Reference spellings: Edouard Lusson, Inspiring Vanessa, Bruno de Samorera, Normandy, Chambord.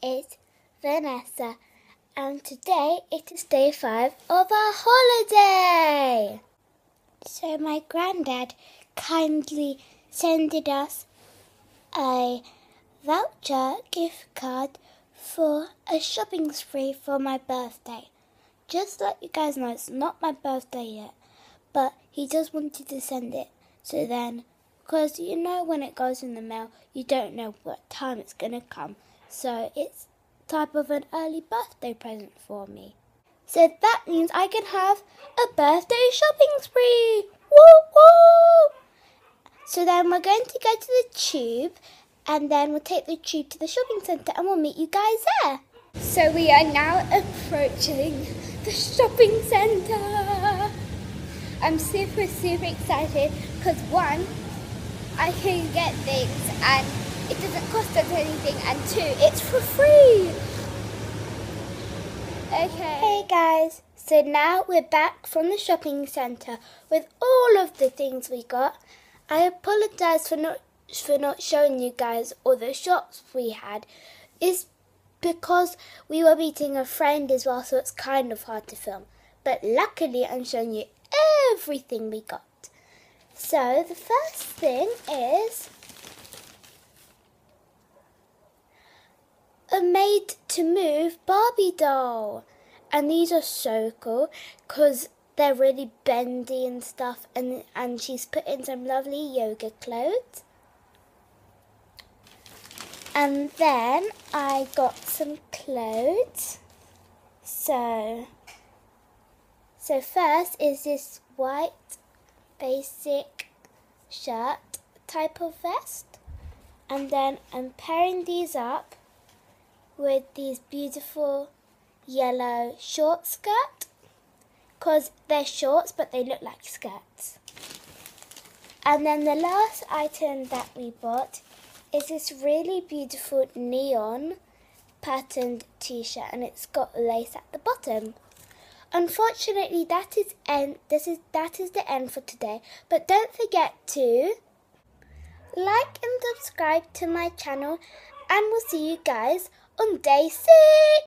It's Vanessa, and today it is day 5 of our holiday. So my granddad kindly sent us a voucher gift card for a shopping spree for my birthday. Just to let you guys know, it's not my birthday yet, but he just wanted to send it. So then, because you know when it goes in the mail, you don't know what time it's going to come. So it's type of an early birthday present for me. So that means I can have a birthday shopping spree. Woo woo! So then we're going to go to the tube, and then we'll take the tube to the shopping centre and we'll meet you guys there. So we are now approaching the shopping centre. I'm super excited because one, I can get things and it doesn't cost us anything, and two, it's for free. Okay. Hey guys, so now we're back from the shopping centre with all of the things we got. I apologise for not showing you guys all the shops we had. It's because we were meeting a friend as well, so it's kind of hard to film. But luckily I'm showing you everything we got. So the first thing is a made to move Barbie doll. And these are so cool because they're really bendy and stuff, and she's put in some lovely yoga clothes. And then I got some clothes. So first is this white basic shirt type of vest. And then I'm pairing these up with these beautiful yellow short skirt. Because they're shorts but they look like skirts. And then the last item that we bought is this really beautiful neon patterned t-shirt, and it's got lace at the bottom. Unfortunately, that is the end for today, but don't forget to like and subscribe to my channel, and we'll see you guys on day 6.